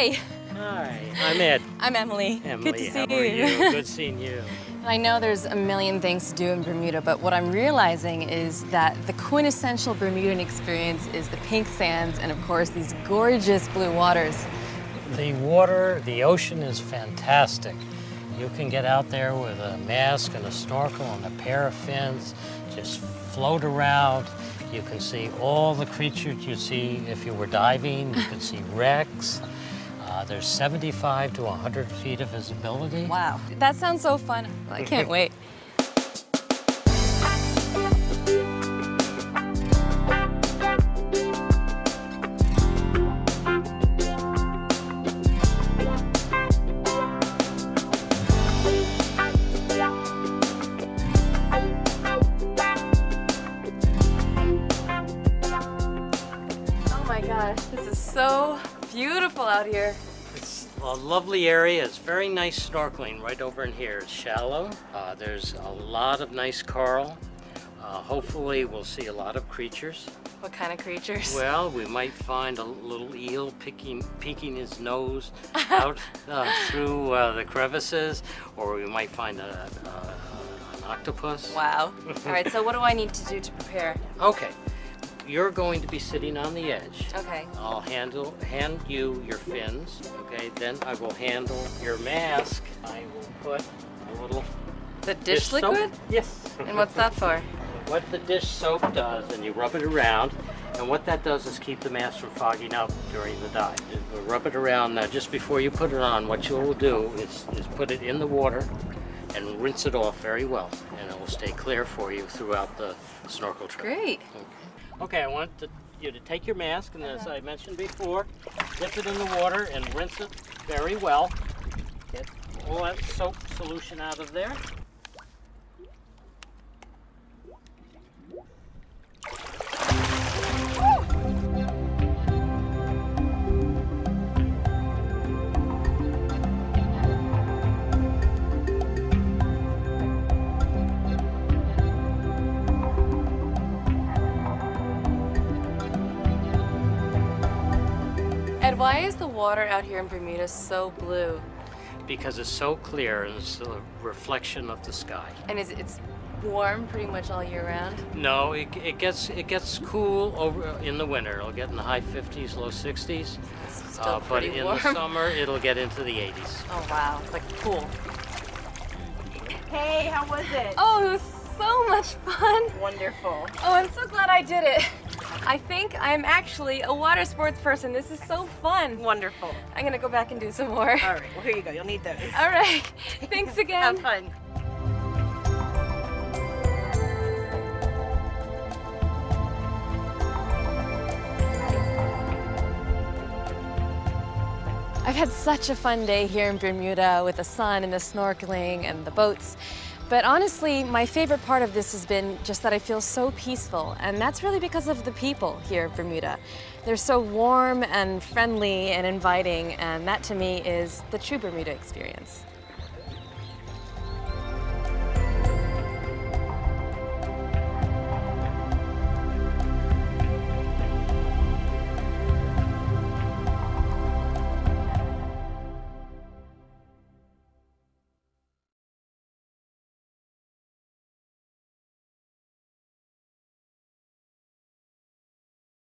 Hi. Hi, I'm Ed. I'm Emily. Emily, good to see you. Good seeing you. I know there's a million things to do in Bermuda, but what I'm realizing is that the quintessential Bermudan experience is the pink sands and, of course, these gorgeous blue waters. The water, the ocean is fantastic. You can get out there with a mask and a snorkel and a pair of fins, just float around. You can see all the creatures you see if you were diving. You can see wrecks. There's 75 to 100 feet of visibility. Wow, that sounds so fun. I can't wait. Oh my God, this is so beautiful out here. It's a lovely area. It's very nice snorkeling right over in here. It's shallow. There's a lot of nice coral. Hopefully we'll see a lot of creatures. What kind of creatures? Well, we might find a little eel peeking his nose out through the crevices, or we might find an octopus. Wow. All right, so what do I need to do to prepare? Okay. You're going to be sitting on the edge. Okay. I'll hand you your fins, okay? Then I will handle your mask. I will put a little... The dish liquid? Soap. Yes. And what's that for? What the dish soap does, and you rub it around, and what that does is keep the mask from fogging up during the dive. You rub it around just before you put it on. What you will do is put it in the water and rinse it off very well, and it will stay clear for you throughout the snorkel trip. Great. Okay. Okay, I want you to take your mask, and as I mentioned before, dip it in the water and rinse it very well. Get all that soap solution out of there. Why is the water out here in Bermuda so blue? Because it's so clear and it's a reflection of the sky. And it's warm pretty much all year round? No, it gets cool over in the winter. It'll get in the high 50s, low 60s. It's still pretty warm. But in the summer, it'll get into the 80s. Oh wow, it's like cool. Hey, how was it? Oh, it was so much fun. Wonderful. Oh, I'm so glad I did it. I think I'm actually a water sports person. This is so fun. Wonderful. I'm gonna go back and do some more. All right, well here you go, you'll need those. All right, thanks again. Have fun. I've had such a fun day here in Bermuda with the sun and the snorkeling and the boats. But honestly, my favorite part of this has been just that I feel so peaceful, and that's really because of the people here at Bermuda. They're so warm and friendly and inviting, and that to me is the true Bermuda experience.